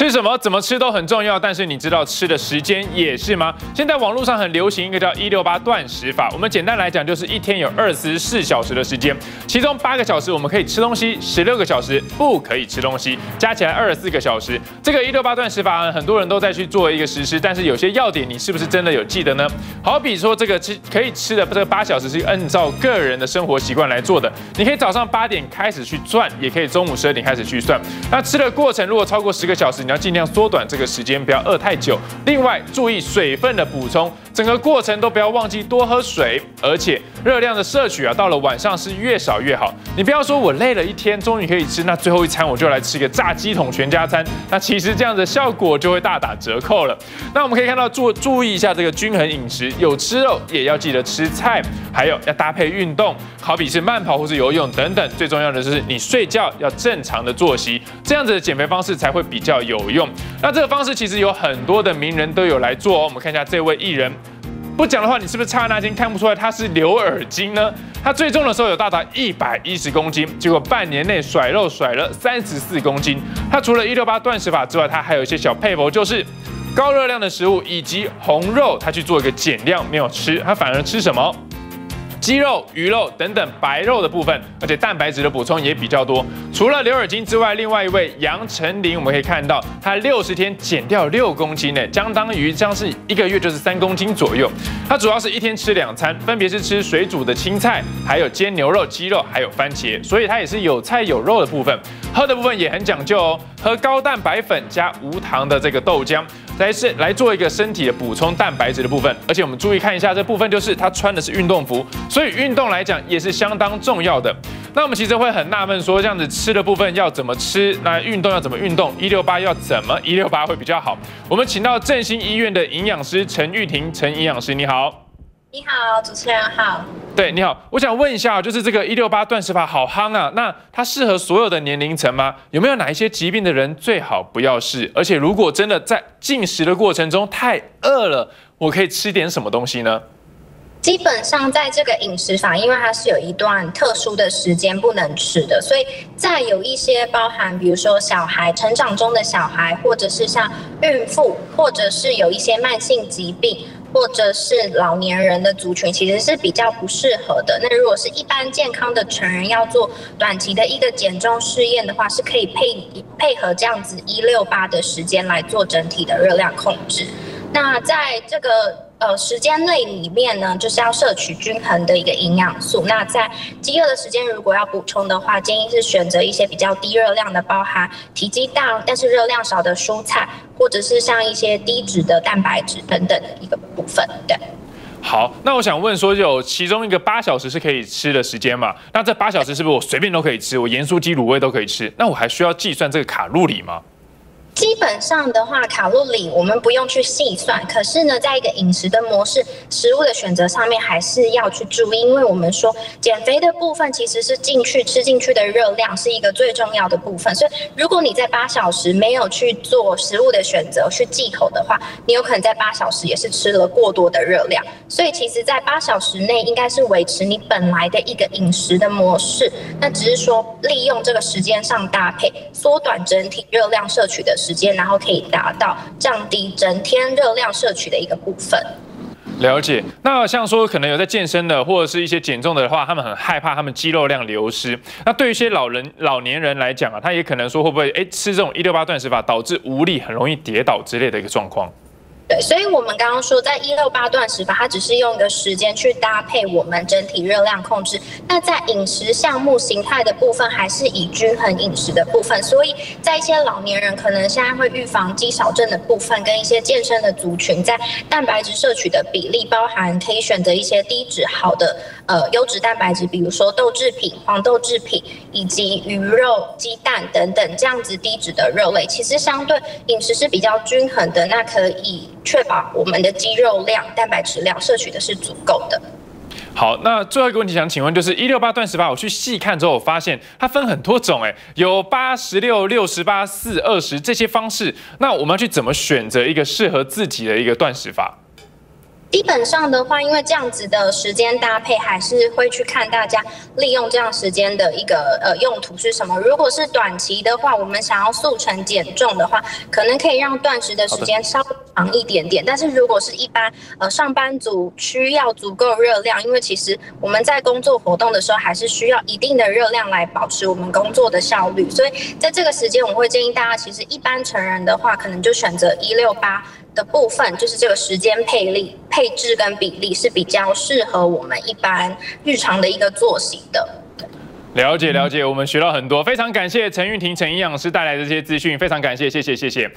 吃什么、怎么吃都很重要，但是你知道吃的时间也是吗？现在网络上很流行一个叫168断食法，我们简单来讲就是一天有24小时的时间，其中8个小时我们可以吃东西，16个小时不可以吃东西，加起来24个小时。这个168断食法很多人都在去做一个实施，但是有些要点你是不是真的有记得呢？好比说这个可以吃的这个8小时是按照个人的生活习惯来做的，你可以早上8点开始去算，也可以中午12点开始去算。那吃的过程如果超过10个小时，你要尽量缩短这个时间，不要饿太久。另外，注意水分的补充，整个过程都不要忘记多喝水，而且热量的摄取到了晚上是越少越好。你不要说我累了一天，终于可以吃，那最后一餐我就来吃一个炸鸡桶全家餐，那其实这样的效果就会大打折扣了。那我们可以看到，注意一下这个均衡饮食，有吃肉也要记得吃菜，还有要搭配运动，好比是慢跑或是游泳等等。最重要的就是你睡觉要正常的作息，这样子的减肥方式才会比较有用。那这个方式其实有很多的名人都有来做哦。我们看一下这位艺人，不讲的话，你是不是刹那间看不出来他是刘尔金呢？他最重的时候有到达110公斤，结果半年内甩肉甩了34公斤。他除了168断食法之外，他还有一些小配合，就是高热量的食物以及红肉，他去做一个减量，没有吃，他反而吃什么？鸡肉、鱼肉等等白肉的部分，而且蛋白质的补充也比较多。除了刘尔金之外，另外一位杨丞琳，我们可以看到他60天减掉6公斤呢，相当于像是1个月就是3公斤左右。他主要是一天吃2餐，分别是吃水煮的青菜，还有煎牛肉、鸡肉，还有番茄，所以他也是有菜有肉的部分。喝的部分也很讲究哦，喝高蛋白粉加无糖的这个豆浆。来做一个身体的补充蛋白质的部分，而且我们注意看一下这部分，就是他穿的是运动服，所以运动来讲也是相当重要的。那我们其实会很纳闷说，这样子吃的部分要怎么吃，那运动要怎么运动，168要怎么168会比较好？我们请到振兴医院的营养师陈玉婷，陈营养师你好。你好，主持人好。对，你好，我想问一下，就是这个168断食法好夯啊，那它适合所有的年龄层吗？有没有哪一些疾病的人最好不要试？而且如果真的在进食的过程中太饿了，我可以吃点什么东西呢？基本上在这个饮食法，因为它是有一段特殊的时间不能吃的，所以在有一些包含比如说小孩成长中的小孩，或者是像孕妇，或者是有一些慢性疾病，或者是老年人的族群，其实是比较不适合的。那如果是一般健康的成人要做短期的一个减重试验的话，是可以配合这样子168的时间来做整体的热量控制。那在这个时间内里面呢，就是要摄取均衡的一个营养素。那在饥饿的时间，如果要补充的话，建议是选择一些比较低热量的，包含体积大但是热量少的蔬菜，或者是像一些低脂的蛋白质等等的一个部分。对。好，那我想问说，有其中一个8小时是可以吃的时间嘛？那这8小时是不是我随便都可以吃，我盐酥鸡、卤味都可以吃？那我还需要计算这个卡路里吗？基本上的话，卡路里我们不用去细算，可是呢，在一个饮食的模式、食物的选择上面，还是要去注意，因为我们说减肥的部分其实是吃进去的热量是一个最重要的部分，所以如果你在8小时没有去做食物的选择去忌口的话，你有可能在8小时也是吃了过多的热量，所以其实在8小时内应该是维持你本来的一个饮食的模式，那只是说利用这个时间上搭配，缩短整体热量摄取的时间，然后可以达到降低整天热量摄取的一个部分。了解。那像说可能有在健身的或者是一些减重的话，他们很害怕他们肌肉量流失。那对于一些老年人来讲啊，他也可能说会不会吃这种168断食法导致无力，很容易跌倒之类的一个状况。对，所以我们刚刚说，在168断食法，它只是用一个时间去搭配我们整体热量控制。那在饮食项目形态的部分，还是以均衡饮食的部分。所以在一些老年人可能现在会预防肌少症的部分，跟一些健身的族群，在蛋白质摄取的比例，包含可以选择一些低脂好的优质蛋白质，比如说豆制品、黄豆制品以及鱼肉、鸡蛋等等这样子低脂的肉类，其实相对饮食是比较均衡的，那可以确保我们的肌肉量、蛋白质量摄取的是足够的。好，那最后一个问题想请问，就是168断食法，我去细看之后，我发现它分很多种，有86、68、4、20这些方式。那我们要去怎么选择一个适合自己的一个断食法？基本上的话，因为这样子的时间搭配，还是会去看大家利用这样时间的一个用途是什么。如果是短期的话，我们想要速成减重的话，可能可以让断食的时间稍微长一点点。但是如果是一般上班族需要足够热量，因为其实我们在工作活动的时候还是需要一定的热量来保持我们工作的效率。所以在这个时间，我会建议大家，其实一般成人的话，可能就选择168。 的部分就是这个时间配置跟比例是比较适合我们一般日常的一个作息的。了解了解，我们学到很多，非常感谢陈韵婷陈营养师带来的这些资讯，非常感谢，谢谢。